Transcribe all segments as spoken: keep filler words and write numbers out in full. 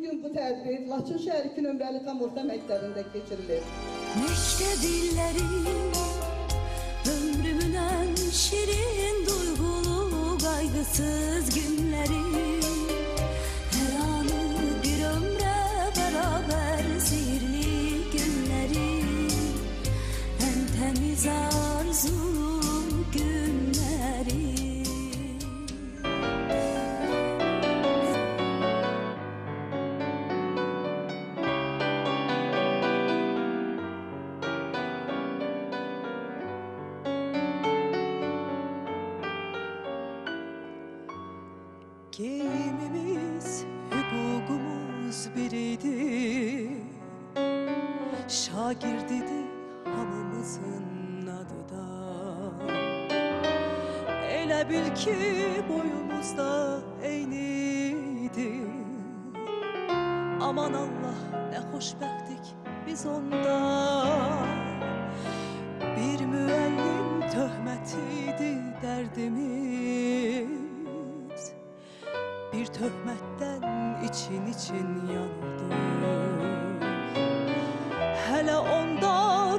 Bugün bu tədbir Laçın Şehrikin Ömrəli Kamurza Məktəbində keçirilir. Məktəb illəri ömrümün ən şirin duygulu qaygısız günləri hər anı bir ömrə bərabər sihirli günləri ən təmiz arzu günləri. Geyimimiz, hüququmuz biriydi. Şagirdidi hamımızın adı da. Elə bil ki boyumuzda eyniydi. Aman Allah nə xoşbəxtik biz onda. Bir müəllim töhmətiydi dərdimiz. Bir töhmətdən için için yanıldım. Hələ onda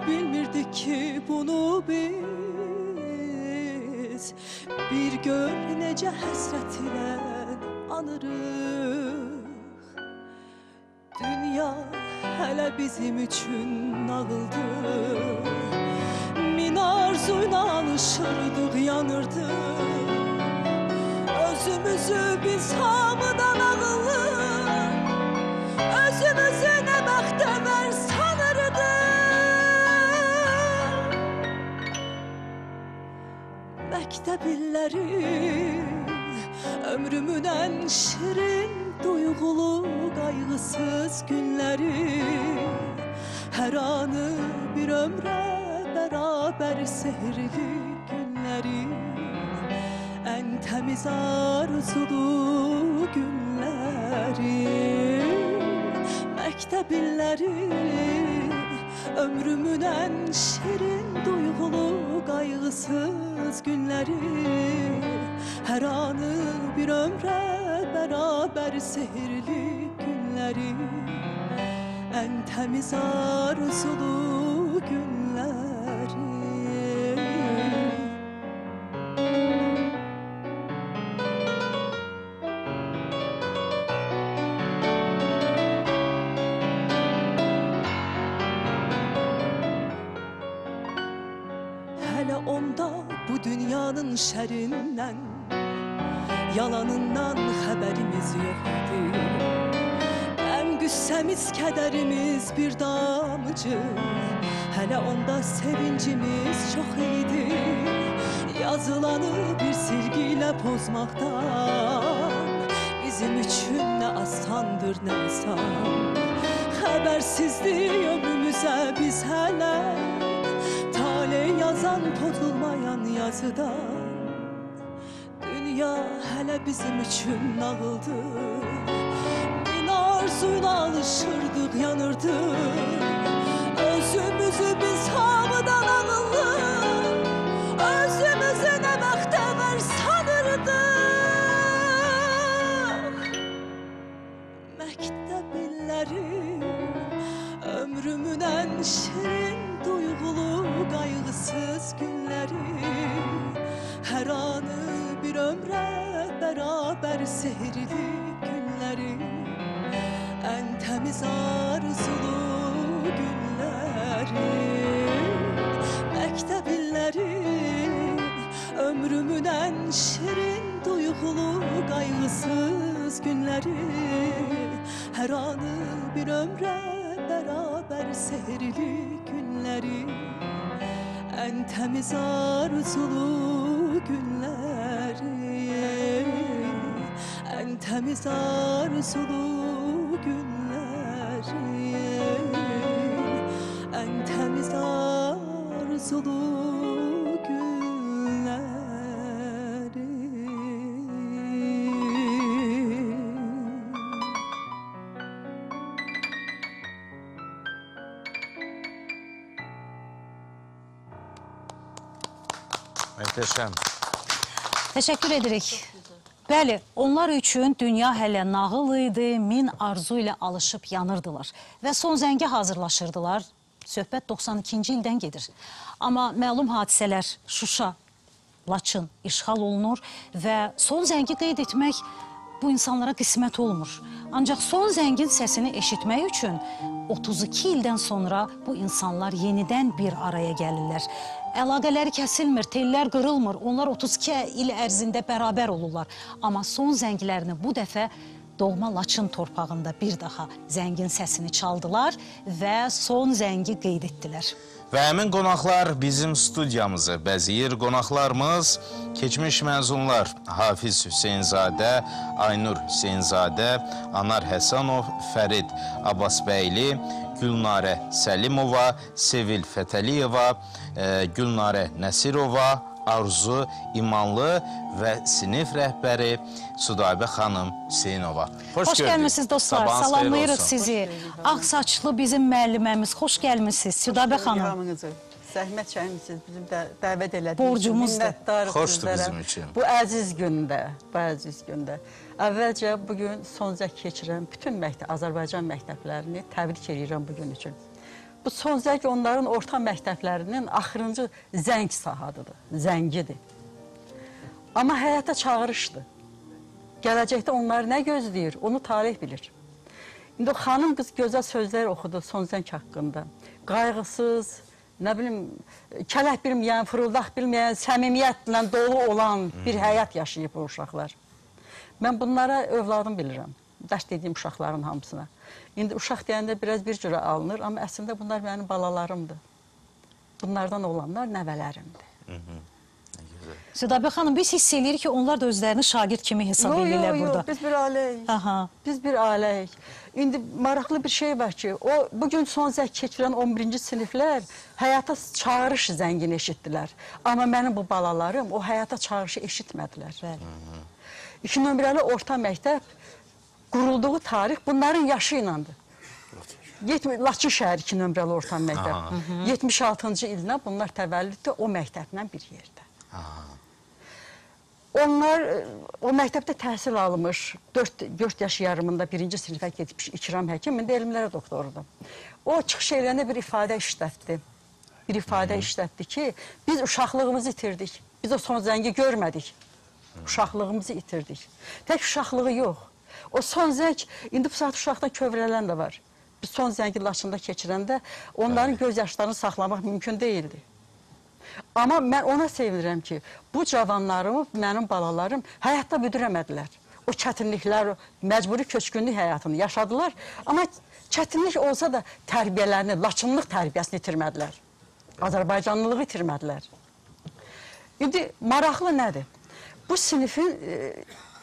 bilmirdik ki bunu biz. Bir gör necə həsrət ilə anırıq. Dünya hələ bizim üçün nağıldır. Min arzuyla alışırdıq, yanırdıq. Özümüzü biz hamıdan ağıllı, özümüzü nə bəxtəvər sanırdıq. Məktəb illəri ömrümün ən şirin duyğulu qayğısız günləri hər anı bir ömrə bərabər sehrli günləri en temiz arzulu günleri. Məktəb illəri ömrümün ən şirin duygulu qayğısız günləri hər anı bir ömrə bərabər sehirli günləri en temiz arzulu günleri. Dünyanın şərindən, yalanından xəbərimiz yox idi. Qəm qüssəmiz, kədərimiz bir damcı, hələ onda sevincimiz çox idi. Yazılanı bir silgi ilə pozmaqdan bizim üçün nə asandır, nə asan. Xəbərsizlik ömrümüzə biz hələ yazan pozulmayan yazıda. Dünya hələ bizim üçün nağıldır. Bin arzuyla alışırdıq, yanırdıq. Özümüzü biz hamıdan ağıllı, özümüzü nə bəxtəvər sanırdıq. Məktəb illəri ömrümün ən şirin duygulu qayğısız günləri hər anı bir ömrə bərabər sehrli günləri ən təmiz arzulu günləri. Məktəb illəri ömrümün ən şirin duygulu qayğısız günləri hər anı bir ömrə bərabər sehrli günləri en temiz arzulu günleri, en temiz arzulu günleri, en temiz arzulu. Mühteşem. Teşekkür edirik. Bəli, onlar üçün dünya hələ nağıl idi, min arzu ilə alışıb yanırdılar və son zəngə hazırlaşırdılar. Söhbət doxsan ikinci ildən gedir. Amma məlum hadisələr Şuşa, Laçın işğal olunur və son zəngi qeyd etmək bu insanlara qismət olmur. Ancaq son zəngin səsini eşitmək üçün otuz iki ildən sonra bu insanlar yenidən bir araya gəlirlər. Əlaqələri kəsilmir, tellər qırılmır. Onlar otuz iki il ərzində bərabər olurlar. Amma son zənglərini bu dəfə doğma Laçın torpağında bir daha zəngin səsini çaldılar və son zəngi qeyd etdilər. Və həmin qonaqlar bizim studiyamızı bəzəyir. Qonaqlarımız keçmiş məzunlar Hafiz Hüseynzadə, Aynur Hüseyinzadə, Anar Həsanov, Fərid Abbasbəyli, Gülnare Səlimova, Sevil Fətəliyeva, Gülnare Nəsirova, Arzu İmanlı və sinif rəhbəri Sudabə xanım Hüseynova. Hoş, Hoş gəlmişsiniz dostlar, salamlayırıq sizi. Ağsaçlı bizim müəlliməmiz. Hoş gəlmişsiniz Sudabə xanım. Zəhmət çəkmişsiniz, bizim də dəvət elədiniz. Borcumuzdur. Xoşdur bizim üçün. Bu əziz gündə, bu əziz gündə. Əvvəlcə bugün son zəng keçirəm. Bütün məktəb, Azərbaycan məktəblərini təbrik edirəm bugün üçün. Bu son zəng onların orta məktəblərinin axırıncı zəng sahadıdır, zəngidir. Amma həyata çağırışdır. Gələcəkdə onları nə gözləyir, onu tarix bilir. İndi o xanım qız gözəl sözlər oxudu son zəng haqqında. Qayğısız, nə bilim, kələk bilməyən, fırıldaq bilməyən, səmimiyyətlə dolu olan bir həyat yaşayıb o uşaqlar. Mən bunlara övladım bilirəm, dərs dediyim uşaqların hamısına. İndi uşaq deyəndə biraz bir cürə alınır, amma əslində bunlar mənim balalarımdır. Bunlardan olanlar nəvələrimdir. Sudabə xanım, biz hiss edirik ki, onlar da özlərini şagird kimi hesab edirlər burada. Yox, yox, biz bir aləyik. Biz bir aləyik. İndi maraqlı bir şey var ki, bugün son zəng keçirən on birinci siniflər həyata çağırış zəngini eşitdilər. Amma mənim bu balalarım o həyata çağırışı eşitmədilər. İki nömrəli orta məktəb qurulduğu tarix bunların yaşı ilandır. Lachy Şehrikin Ömrəli Orta Məktəb. yetmiş altıncı ilinə bunlar təvəllüddür o məktəblə bir yerdə. Onlar o məktəbdə təhsil almış, dörd yaş yarımında birinci sinifə getmiş İkram həkim, indi elmlərə doktorudur. O çıxış eləyəndə bir ifadə işlətdi. Bir ifadə işlətdi ki, biz uşaqlığımızı itirdik, biz o son zəngi görmədik. Uşaqlığımızı itirdik. Tək uşaqlığı yox. O son zəng, indi bu saat uşaqdan kövrələn də var. Biz son zəngin Laçında keçirəndə onların göz yaşlarını saxlamaq mümkün deyildi. Amma mən ona sevinirəm ki, bu cavanlarımı, mənim balalarım həyatda büdürəmədilər. O çətinliklər, məcburi köçkünlük həyatını yaşadılar. Amma çətinlik olsa da tərbiyələrini, laçınlıq tərbiyəsini itirmədilər. Azərbaycanlılığı itirmədilər. İndi maraqlı nədir? Bu sinifin...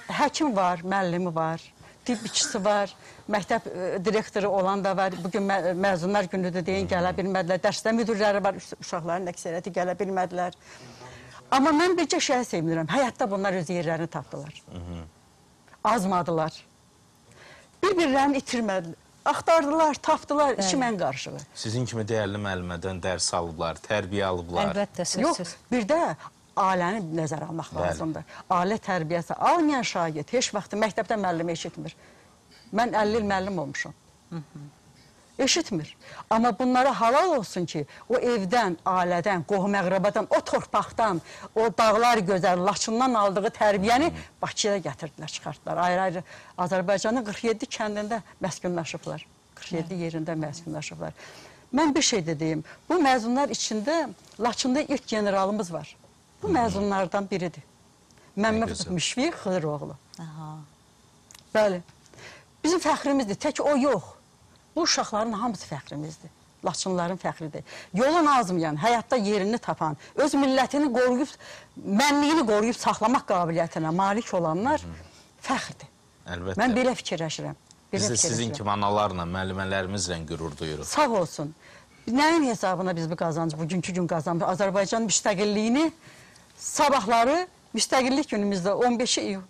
Həkim var, müəllimi var, tibb işçisi var, məktəb direktoru olan da var. Bugün məzunlar günüdür deyin, gələ bilmədilər. Dərsdə müdürləri var, uşaqların əksəriyyəti gələ bilmədilər. Amma mən bircə şeyə sevinirəm, həyatda bunlar öz yerlərini tapdılar. Azmadılar. Bir-birlərini itirmədilər. Axtardılar, tapdılar, işi mən qarşılar. Sizin kimi dəyərli müəllimədən dərs alıblar, tərbiyə alıblar. Əlbəttə, sözsüz. Yox, bir də... Aləni nəzər almaq lazımdır. Alə tərbiyəsi almayan şagird heç vaxtı məktəbdən müəllim eşitmir. Mən əlli il müəllim olmuşam. Eşitmir. Amma bunlara halal olsun ki, o evdən, alədən, qohum-əqrabadan, o torpaqdan, o dağlar gözəl, Laçından aldığı tərbiyəni Bakıya gətirdilər, çıxartdılar. Ayrı-ayrı Azərbaycanın qırx yeddi kəndində məskunlaşıblar. qırx yeddi yerində məskunlaşıblar. Mən bir şey deyim, bu məzunlar içində Laçında ilk generalımız var. Bu məzunlardan biridir. Məhməd Müşfiq Xıdıroğlu. Bəli. Bizim fəxrimizdir. Tək o yox. Bu uşaqların hamısı fəxrimizdir. Laçınların fəxridir. Yolun azmayan, həyatda yerini tapan, öz millətini qoruyub, mənliyini qoruyub saxlamaq qabiliyyətinə malik olanlar fəxrdir. Əlbəttə. Mən belə fikirləşirəm. Biz də sizin kimi analarla, müəllimələrimizlə qürur duyuruq. Sağ olsun. Nəyin hesabına biz bu qazancı, bugünkü gün qazancı, Azərbaycan müstəqilliyini sabahları müstəqillik günümüzdə on beşi iyul.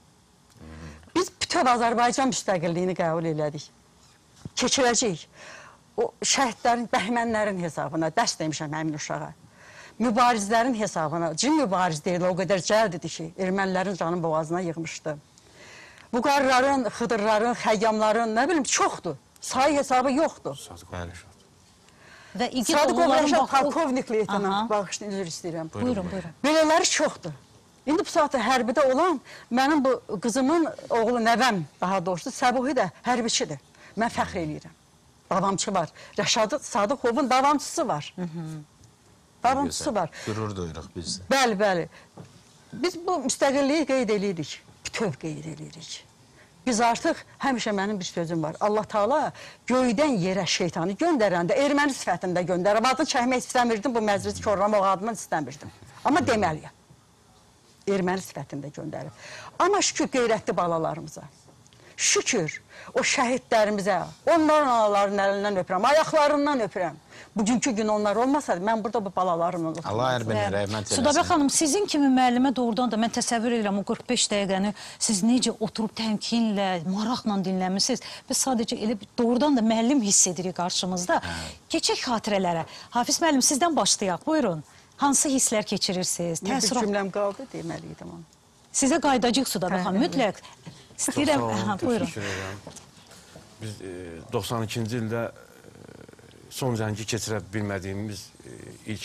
Biz bütöv Azərbaycan müstəqilliyini qəbul elədik. Keçirəcəyik. O şəhidlərin, bəhmənlərin hesabına, dərs demişəm həmin uşağa. Mübarizlərin hesabına, cin mübariz deyil, o qədər cəld idi ki, ermənilərin canın boğazına yığmışdı. Bu qarların, xıdırların, xəyyamların, nə bilim, çoxdur. Sayı hesabı yoxdur. Sadıqov Rəşad. Sadıqov Rəşad Tarkovnikli etanaq, bağışını üzr istəyirəm. Buyurun, buyurun. Belələri çoxdur. İndi bu saatda hərbidə olan, mənim bu qızımın oğlu nəvəm, daha doğrusu, Səbuhi də hərbiçidir. Mən fəxr eləyirəm. Davamçı var. Rəşad Sadıqovun davamçısı var. Davamçısı var. Qürur duyuruq biz. Bəli, bəli. Biz bu müstəqilliyi qeyd eləyirdik. Töv qeyir eləyirik. Biz artıq, həmişə mənim bir sözüm var, Allah Taala göydən yerə şeytanı göndərəndə, erməni sifətində göndərəm, adını çəkmək istəmirdim, bu məclisi korlamaq adını istəmirdim. Amma deməliyəm, erməni sifətində göndərəm. Amma şükür qeyrətli balalarımıza, şükür o şəhidlərimizə, onların analarının əlindən öpürəm, ayaqlarından öpürəm. Bugünkü gün onlar olmasaydı, mən burada bu balalarımla oturmazdım. Allah ərbəni rəhmət eləsin. Sudabə xanım, sizin kimi müəllimə doğrudan da mən təsəvvür edirəm, o qırx beş dəqiqəni siz necə oturub təmkinlə, maraqla dinləmişsiniz. Biz sadəcə elə doğrudan da müəllim hiss edirik qarşımızda. Keçək xatirələrə. Hafiz müəllim, sizdən başlayaq, buyurun. Hansı hisslər keçirirsiniz? Bir cümləm qaldı deməliydim onu. Sizə qaydacıq Sudabə xanım, mütləq. İstəyirəm, buyurun. Biz doxsan ikinci ildə son zəngi keçirə bilmədiyimiz ilk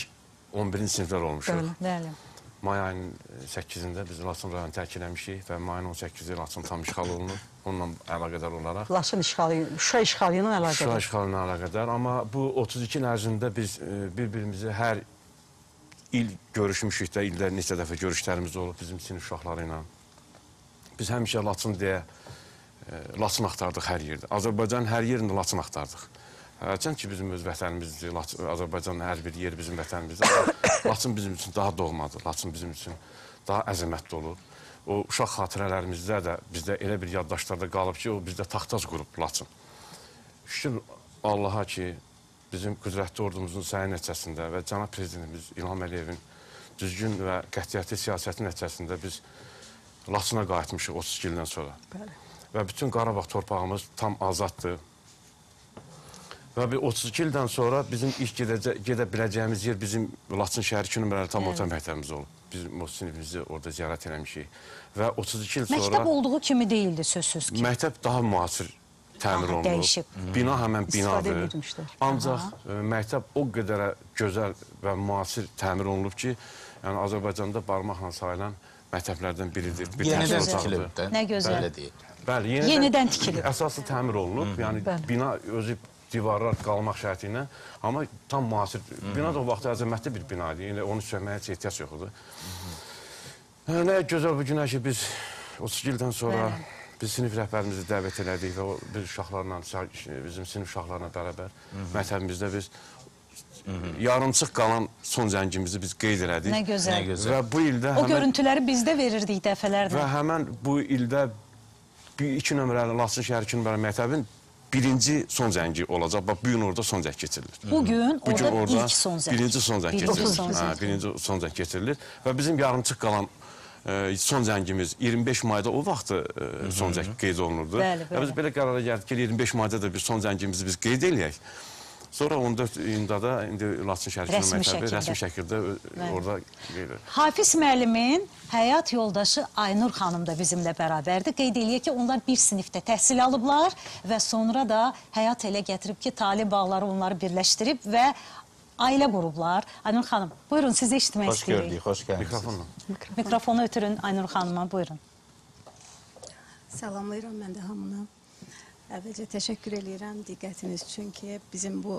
on birinci siniflər olmuşuq. May ayının səkkizində biz Laçın rayonu tərk eləmişik və may ayının on səkkizində Laçın tam işğal olunur. Onunla əlaqədar olaraq. Laçın işğalı, Şuşa işğalı ilə əlaqədar. Şuşa işğalı ilə əlaqədar. Amma bu otuz iki il ərzində biz bir-birimizi hər il görüşmüşük də, ildə neçə dəfə görüşlərimiz olub bizim sinif uşaqları ilə. Biz həmişə Laçın deyə Laçın axtardıq hər yerdə. Azərbaycanın hər yerində Laçın axtardıq. Hərçənd ki, bizim öz vətənimizdir, Azərbaycanın hər bir yeri bizim vətənimizdir. Laçın bizim üçün daha doğmadır, Laçın bizim üçün daha əzəmətli olur. O uşaq xatirələrimizdə də bizdə elə bir yaddaşlarda qalıb ki, o bizdə taxtac qurub Laçın. Şükür Allaha ki, bizim qüdrətli ordumuzun səyi nəticəsində və cənab prezidentimiz İlham Əliyevin düzgün və qətiyyətli siyasəti nəticəsində biz Laçına qayıtmışıq otuz iki ildən sonra. Və bütün Qarabağ torpağımız tam azaddır. Və otuz iki ildən sonra bizim ilk gedə biləcəyimiz yer bizim Laçın Şehrikin Ömrəli Kamurza Məktəbimiz olub. Biz o sinifimizi orada ziyarət eləmişik. Və otuz iki il sonra... Məktəb olduğu kimi deyildi sözsüz ki? Məktəb daha müasir təmir olunur. Bina həmən binadır. Ancaq məktəb o qədərə gözəl və müasir təmir olunub ki, Azərbaycanda barmaqla sayılan məktəblərdən biridir. Yenidən tikilib də. Nə gözəl. Bəli, yenidən tikilib. Əsaslı təmir olunub, yəni bina özü divarlar qalmaq şərti ilə, amma tam müasir, bina da o vaxt əzəmətli bir bina idi, onu söyləməyə ehtiyac yoxdur. Nə gözəl bu günə ki, biz otuz iki ildən sonra biz sinif rəhbərimizi dəvət elədik və biz uşaqlarla, bizim sinif uşaqlarla bərabər məktəbimizdə biz yarımçıq qalan son zəngimizi biz qeyd elədik. Nə gözəl. O görüntüləri bizdə verirdik dəfələrdə. Və həmən bu ildə iki nömrəli Laçın Şehrikin Ömrəli Məktəbin birinci son zəngi olacaq. Bax, bugün orada son zəng keçirilir. Bugün orada ilk son zəng. Birinci son zəng keçirilir. Birinci son zəng keçirilir. Və bizim yarımçıq qalan son zəngimiz iyirmi beş mayda o vaxtı son zəng qeyd olunurdu. Biz belə qərara gəldik ki, iyirmi beş mayda da bir son zəngimizi biz qeyd eləyək. Sonra on dörd iyunda da Laçın Şəhərinin məktəbi rəsmi şəkildə orada qeydir. Hafiz müəllimin həyat yoldaşı Aynur xanım da bizimlə bərabərdir. Qeyd eləyək ki, onlar bir sinifdə təhsil alıblar və sonra da həyat elə gətirib ki, talib bağları onları birləşdirib və ailə qurublar. Aynur xanım, buyurun, sizi eşitmək istəyirik. Xoş gördük, xoş gəlmişsiniz. Mikrofonu ötürün Aynur xanıma, buyurun. Salamlayıram mən də hamına. Əvvəlcə təşəkkür edirəm diqqətiniz üçün ki, bizim bu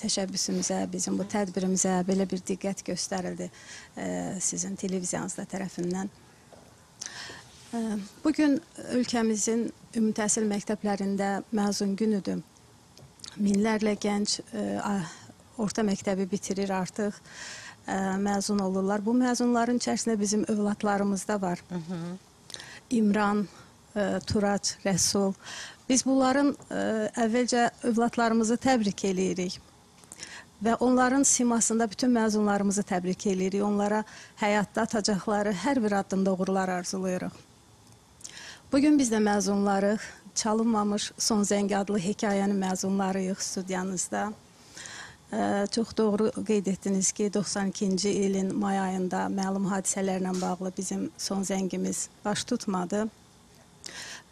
təşəbbüsümüzə, bizim bu tədbirimizə belə bir diqqət göstərildi sizin televiziyanızda tərəfindən. Bugün ölkəmizin ümumi təhsil məktəblərində məzun günüdür. Minlərlə gənc orta məktəbi bitirir artıq, məzun olurlar. Bu məzunların içərisində bizim övladlarımız da var. İmran, Turac, Rəsul. Biz bunların əvvəlcə övladlarımızı təbrik eləyirik və onların simasında bütün məzunlarımızı təbrik eləyirik. Onlara həyatda atacaqları hər bir addımda uğurlar arzulayırıq. Bugün biz də məzunlarıq, çalınmamış son zəng adlı hekayənin məzunlarıyıq studiyanızda. Çox doğru qeyd etdiniz ki, doxsan ikinci ilin may ayında məlum hadisələrlə bağlı bizim son zəngimiz baş tutmadı.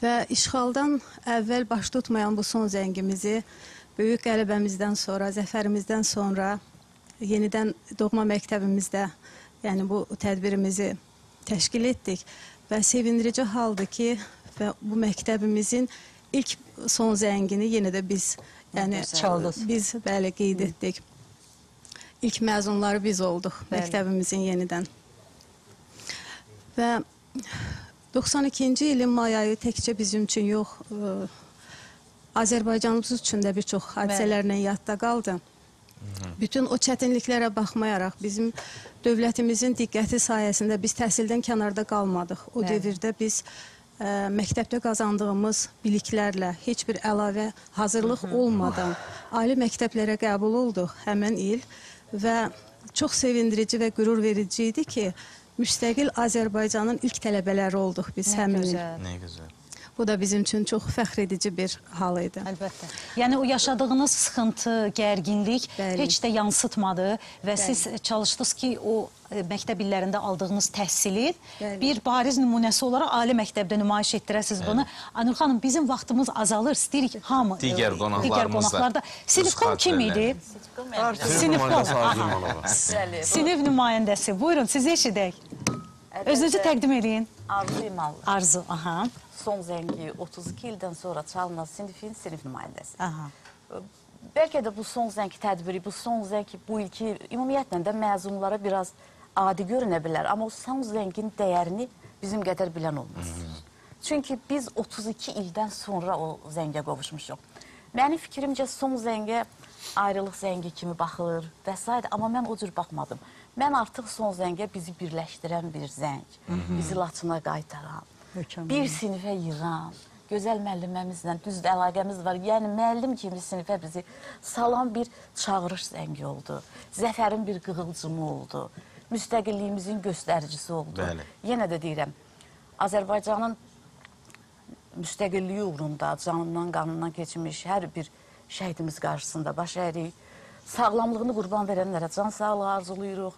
Və işğaldan əvvəl baş tutmayan bu son zəngimizi böyük qələbəmizdən sonra, zəfərimizdən sonra yenidən doğma məktəbimizdə yəni bu tədbirimizi təşkil etdik və sevindirici haldır ki, və bu məktəbimizin ilk son zəngini yenə də biz yəni çaldıq. Biz bəli qeyd etdik. İlk məzunları biz olduq bəli. Məktəbimizin yenidən. Və doxsan ikinci ilin may ayı təkcə bizim üçün yox, ıı, Azərbaycanımız üçün də bir çox hadisələrlə yadda qaldı. Hı-hı. Bütün o çətinliklərə baxmayaraq bizim dövlətimizin diqqəti sayəsində biz təhsildən kənarda qalmadıq. O bəli. Devirdə biz ə, məktəbdə qazandığımız biliklərlə heç bir əlavə hazırlıq Hı-hı. olmadan ali məktəblərə qəbul olduq həmin il və çox sevindirici və qürur verici idi ki, müstəqil Azərbaycanın ilk tələbələri olduq biz həmin il. Nə gözəl. Bu da bizim üçün çox fəxr edici bir hal idi. Əlbəttə. Yəni o yaşadığınız sıxıntı, gərginlik Bəli. Heç də yansıtmadı və Bəli. Siz çalışdınız ki, o məktəb illərində aldığınız təhsilin Bəli. Bir bariz nümunəsi olaraq ali məktəbdə nümayiş etdirəsiz bunu. Aynur xanım, bizim vaxtımız azalır, istəyirik hamı. Digər qonaqlarımız da. Sinifkom kim idi? Sinifkom. Sinif nümayəndəsi. Buyurun, sizi eşidək. Özünüzü təqdim edin. Arzu İmanlı. Arzu, aha. Son zəngi otuz iki ildən sonra çalınan sinifin sinif nümayəndəsi. Aha. Bəlkə də bu son zəng tədbiri, bu son zəng bu ilki ümumiyyətlə də məzunlara biraz adi görünə bilər. Amma o son zəngin dəyərini bizim qədər bilən olmaz. Çünki biz otuz iki ildən sonra o zəngə qovuşmuşuq. Mənim fikrimcə son zəngə ayrılıq zəngi kimi baxılır və s. Amma mən o cür baxmadım. Mən artıq son zəngə bizi birləşdirən bir zəng, bizi Laçına qaytaran, bir sinifə yığan, gözəl müəlliməmizlə düz əlaqəmiz var. Yəni, müəllim kimi sinifə bizi salan bir çağırış zəngi oldu. Zəfərin bir qığılcımı oldu. Müstəqilliyimizin göstəricisi oldu. Bəli. Yenə də deyirəm, Azərbaycanın müstəqilliyi uğrunda, canından, qanından keçmiş hər bir şəhidimiz qarşısında baş əyirik. Sağlamlığını qurban verənlərə can sağlığı arzuluyuruq.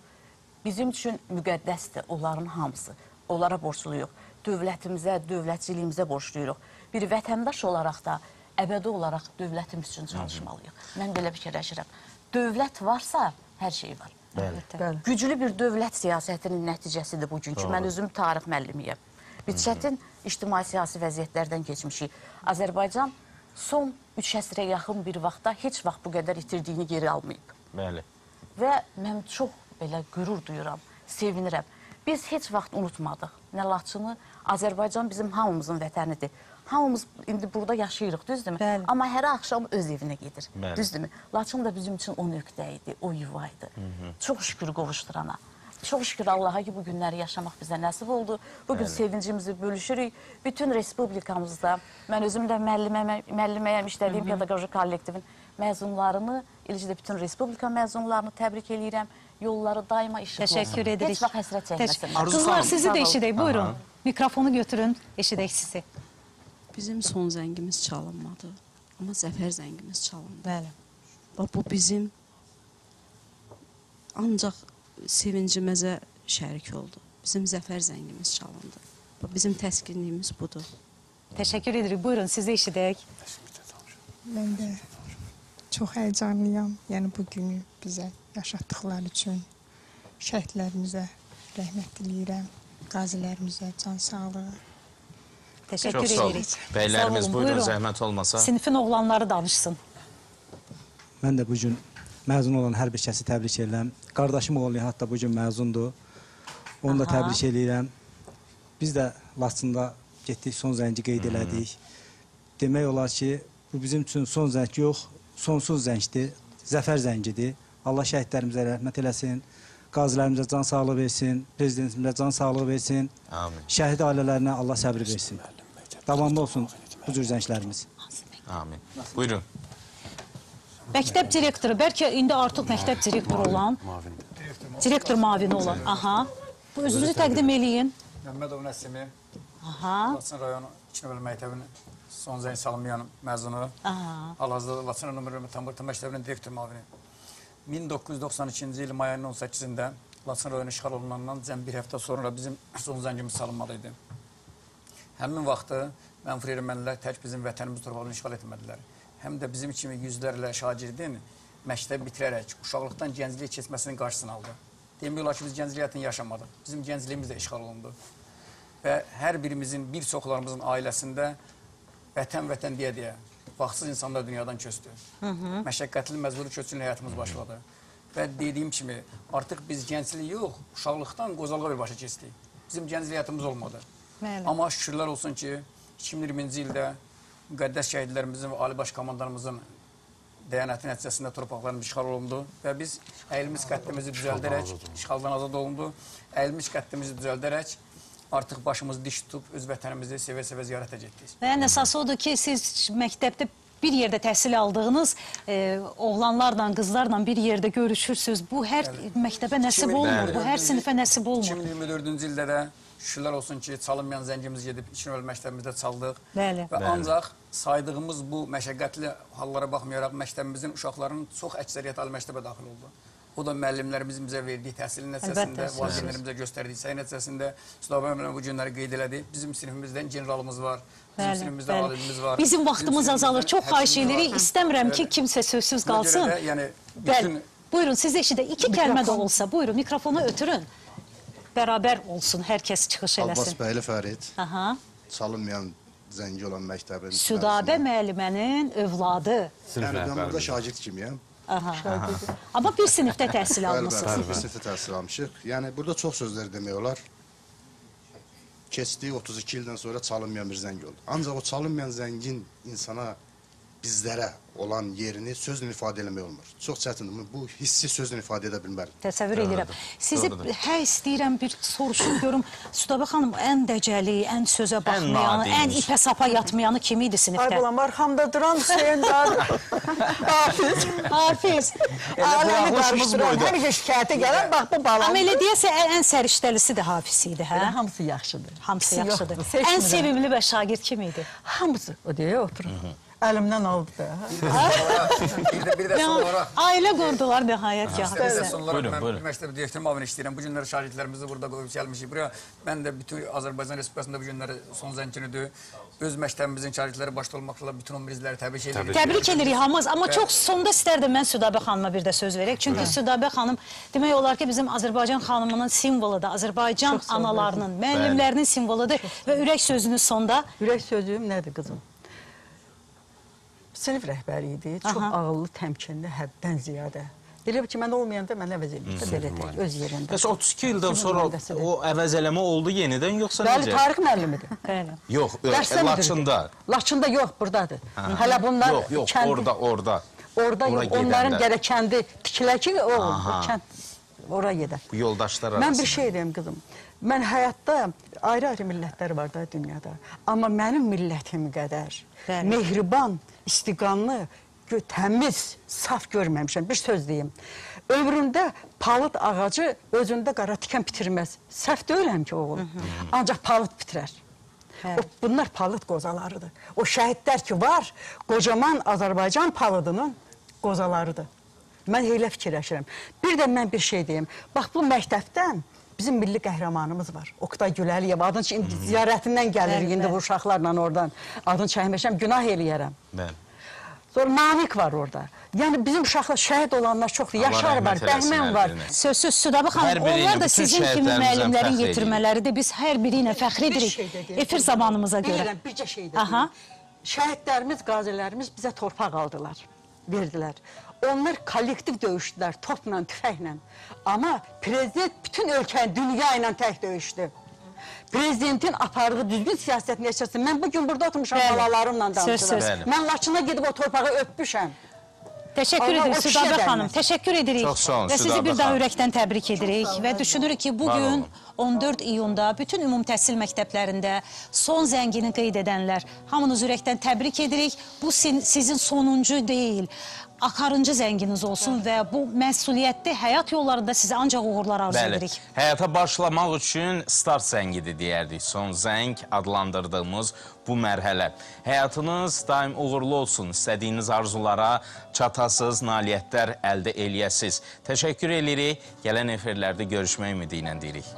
Bizim üçün müqəddəsdir onların hamısı. Onlara borçluyuq. Dövlətimizə, dövlətçiliyimizə borçluyuruq. Bir vətəndaş olaraq da, əbədi olaraq dövlətimiz üçün çalışmalıyıq. Mən belə fikirləşirəm. Dövlət varsa, hər şey var. Bəli. Bəli. Güclü bir dövlət siyasətinin nəticəsidir bugünkü. Mən özüm tarix müəllimiyəm. Biz çətin ictimai-siyasi vəziyyətlərdən keçmişik. Azərbaycan son üç əsrə yaxın bir vaxtda heç vaxt bu qədər itirdiyini geri almayıb. Bəli. Və mən çox belə qürur duyuram, sevinirəm. Biz heç vaxt unutmadıq. Nə Laçını, Azərbaycan bizim hamımızın vətənidir. Hamımız indi burada yaşayırıq, düzdürmü? Bəli. Amma hər axşam öz evinə gedir, Bəli. Düzdürmü? Laçın da bizim üçün o nöqtə idi, o yuva idi. Hı-hı. Çox şükür qovuşdurana. Çox şükür Allaha ki, bu günləri yaşamaq bizə nəsib oldu. Bugün Bəli. Sevincimizi bölüşürük. Bütün respublikamızda, mən özüm də müəlliməyəm, işlədiyim pedaqoji kollektivin məzunlarını, eləcə də bütün respublika məzunlarını təbrik eləyirəm. Yolları daima işıq olsun. Təşəkkür edirik. Heç vaxt həsrət çəkməsin. Qızlar, sizi də eşidək, buyurun. Aha. Mikrofonu götürün, eşidək sizi. Bizim son zəngimiz çalınmadı, amma zəfər zəngimiz çalındı. Bəli. Və bu bizim ancaq sevincimizə şərik oldu. Bizim zəfər zəngimiz çalındı. Və bizim təskinliyimiz budur. Təşəkkür edirik, buyurun, sizi eşidək. Mən də çox həyecanlıyam, yəni bu günü bizə yaşatdıqları üçün şəhidlərimizə rəhmət diləyirəm, qazilərimizə can sağlığı. Təşəkkür edirik. Bəylərimiz buyurun, zəhmət olmasa. Sinifin oğlanları danışsın. Mən də bugün məzun olan hər bir kəsi təbrik edirəm. Qardaşım oğlu hətta bugün məzundur. Onu da təbrik edirəm. Biz də Laçında getdik, son zəngi qeyd elədik. Demək olar ki, bu bizim üçün son zəng yox, sonsuz zəngdir, zəfər zəngidir. Allah şəhidlərimizə rəhmət eləsin, qazilərimizə can sağlığı versin, prezidentimizə can sağlığı versin, Amin. Şəhid ailələrinə Allah səbir versin. Davamlı olsun bu cür zənglərimiz. Amin. Buyurun. Məktəb direktoru, bəlkə indi artıq məktəb direktoru olan, direktor mavini olan, aha, bu özünüzü təqdim eləyin. Məhməd Oğun Əsimi, Laçın rayonu iki nömrəli məktəbinin son zəng çalınmayan məzunu, hal-hazırda Laçın nömrəli məktəbinin direktor mavini. min doqquz yüz doxsan ikinci il may ayının on səkkizində Laçın rayonu işğal olunandan cəm bir həftə sonra bizim son zəngimiz çalınmalı idi. Həmin vaxtı mənfur ermənilər tək bizim vətənimiz torpağını işğal etmədilər. Həm də bizim kimi yüzlərlə şagirdin məktəb bitirərək uşaqlıqdan gəncliyə keçməsinin qarşısını aldı. Demək olar ki, biz gənclik həyatını yaşamadıq. Bizim gəncliyimiz də işğal olundu. Və hər birimizin, bir çoxlarımızın ailəsində vətən-vətən deyə-deyə vaxtsız insanlar dünyadan köçdü. Məşəqqətli, məcburi köçünlə həyatımız başladı. Və dediyim kimi, artıq biz gənclik yox, uşaqlıqdan qozalığa bir başa keçdik. Bizim gənclik həyatımız olmadı. Məlim. Amma şükürlər olsun ki, iki min iyirminci ildə müqəddəs şəhidlərimizin və Ali Baş Komandanımızın dəyənəti nəticəsində torpaqlarımız işğal olundu və biz əyilmiş qəddimizi düzəldərək, işğaldan azad olundu, əyilmiş qəddimizi düzəldərək artıq başımızı diş tutub, öz vətənimizi sevə-sevə ziyarət edəcəkdik. Və ən əsası odur ki, siz məktəbdə bir yerdə təhsil aldığınız, oğlanlarla, qızlarla bir yerdə görüşürsünüz. Bu, hər məktəbə nəsib olmur, bu, hər sinifə nəsib olmur. iki min iyirmi dördüncü ildə də şükürlər olsun ki, çalınmayan zəngimiz gedib, İkinöl məktəbimizdə çaldıq. Və ancaq saydığımız bu məşəqqətli hallara baxmayaraq, məktəbimizin uşaqlarının çox əksəriyyət ali məktəbə daxil oldu. O da müəllimlərimizin bizə verdiyi təhsilin nəticəsində, valideynlərimizə göstərdiyi səy nəticəsində. Sudabə müəllimə bu günləri qeyd elədi. Bizim sinifimizdən generalımız var, bizim sinifimizdə alimimiz var. Bizim vaxtımız azalır, çox xahiş edirik. İstəmirəm ki, kimsə sözsüz qalsın. Buyurun, siz eşidə iki kəlmə də olsa, buyurun, mikrofonu ötürün. Bərabər olsun, hər kəs çıxış eləsin. Abbasbəyli Fərid, çalınmayan zəngi olan məktəbin... Sudabə müəllimənin övladı. Amma bir sinifdə təhsil almışsınız. Bir sinifdə təhsil almışıq. Yəni, burada çox sözlər demək olar. Keçdiyi otuz iki ildən sonra çalınmayan bir zəng oldu. Ancaq o çalınmayan zəngin insana, bizlərə olan yerini sözlə ifadə eləmək olmur. Çox çətindir. Bu hissi sözlə ifadə edə bilmərəm. Təsəvvür edirəm. Sizi hə istəyirəm bir soruşum görüm. Sudabə xanım, ən dəcəli, ən sözə baxmayanı, ən ipə sapa yatmayanı kimi idi sinifdə? Aybolam, arxamda duran Hüseynzadə. Hafiz. Hafiz. Aləmi qarışdıran, həmişə şikayətə gələn, bax bu balandır. Amma elə deyəsə, ən səriştəlisidir Hafiz idi, hə? Hamısı yaxşıdır. Hamısı yaxşıdır. Ən sevimli və şagird kim idi? Hamısı. O deyə oturur. Əlimdən aldı da. Bir də son olaraq... Ailə qurdular nəhayət ki. Bir də son olaraq mən məktəbə direktorum avını işləyirəm. Bu günləri şahidlərimizi burada qoyub gəlmişik. Mən də bütün Azərbaycan Respublikasında bu günləri son zənginidir. Öz məktəbimizin şahidləri başda olmaqla bütün on bir izləri təbrik edirik. Təbrik edirik hamımız. Amma çox sonda istərdim mən Sudabə xanıma bir də söz verək. Çünki Sudabə xanım demək olar ki, bizim Azərbaycan xanımının simvoludur. Azərbaycan analarının, müəllimlərinin simvoludur. Və ürək sözünün sonda... Ürək sözüm nədir qızım? Sinif rəhbəri idi, çox ağıllı, təmkinli, həddən ziyadə. Deyilib ki, mən olmayanda mən əvəz eləyəm, öz yerində. Bəs otuz iki ildən sonra o əvəz eləmə oldu yenidən, yoxsa necə? Bəli, tarix müəllimidir. Yox, Laçında. Laçında yox, buradadır. Hələ bunlar... Yox, orada, orada. Orada yox, onların gələ kəndi tikiləki, o kənd ora gedər. Bu yoldaşlar arasında. Mən bir şey deyəm, qızım. Mən həyatda ayrı-ayrı millətlər var da dünyada. Amma mənim millətim qədər mehriban, istiqanlı, təmiz, saf görməmişəm. Bir söz deyim. Ömrümdə palıd ağacı özündə qara tikən bitirməz. Səhv deyiləm ki, oğul. Ancaq palıd bitirər. Bunlar palıd qozalarıdır. O şəhidlər ki, var, qocaman Azərbaycan palıdının qozalarıdır. Mən elə fikirləşirəm. Bir də mən bir şey deyim. Bax, bu məktəbdən bizim milli qəhrəmanımız var. Oqtay Güləliyev. Adın ziyarətindən gəlir indi bu uşaqlarla oradan. Adın çəkməşəm, günah eləyərəm. Sonra Namik var orada. Yəni bizim uşaqlar, şəhid olanlar çoxdur. Yaşar var, Bəhmən var. Sözsüz Sudabə xanım, onlar da sizin kimi müəllimlərin yetirmələridir. Biz hər biri ilə fəxr edirik. Efir zamanımıza görə. Bircə şey dedim. Şəhidlərimiz, qazilərimiz bizə torpaq aldılar, verdilər. Onlar kollektiv döyüşdülər, topla, tüfəklə. Amma prezident bütün ölkəni, dünya ilə tək döyüşdü. Prezidentin apardığı düzgün siyasətini yaşasın. Mən bugün burada oturmuşam, balalarımla danışıram. Mən Laçına gedib o torpağı öpmüşəm. Təşəkkür edirik Sudabə xanım, təşəkkür edirik və sizi bir daha ürəkdən təbrik edirik və düşünürük ki, bugün on dörd iyunda bütün ümum təhsil məktəblərində son zəngini qeyd edənlər, hamınız ürəkdən təbrik edirik. Bu sizin sonuncu deyil, axarıncı zənginiz olsun və bu məsuliyyətli həyat yollarında sizə ancaq uğurlar arzu edirik. Həyata başlamaq üçün start zəngidir deyərdik, son zəng adlandırdığımız bu mərhələ. Həyatınız daim uğurlu olsun, istədiyiniz arzulara çatasız, nailiyyətlər əldə eləyəsiz. Təşəkkür edirik, gələn efirlərdə görüşmək ümidi ilə deyirik.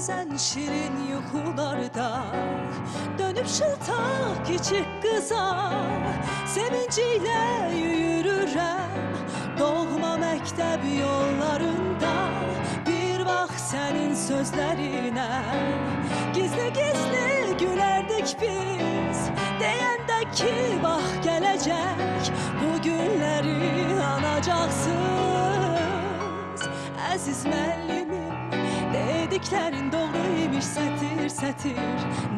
gezen şirin yukularda dönüp şıltak küçük kıza sevinciyle yürürüm doğma mektep yollarında. Bir bak senin sözlerine gizli gizli gülerdik biz, deyende ki bak gelecek bu günleri anacaksınız. Aziz müellimim, dediklerin doğruymuş sətir sətir.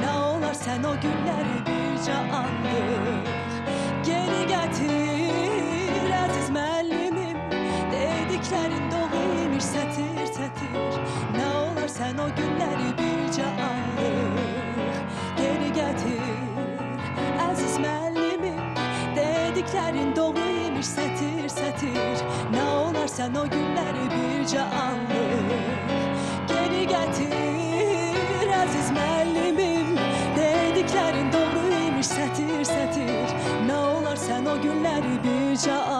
Ne olar sen o günleri bircə andır, geri getir. Aziz müellimim, dediklerin doğruymuş sətir sətir. Ne olar sen o günleri bircə andır, geri getir. Aziz müellimim, dediklerin doğruymuş sətir sətir. Ne olar sen o günleri bircə andır, geri getir. Aziz müellimim, dediklerin doğruymuş sətir sətir. Ne olar sen o günleri bircə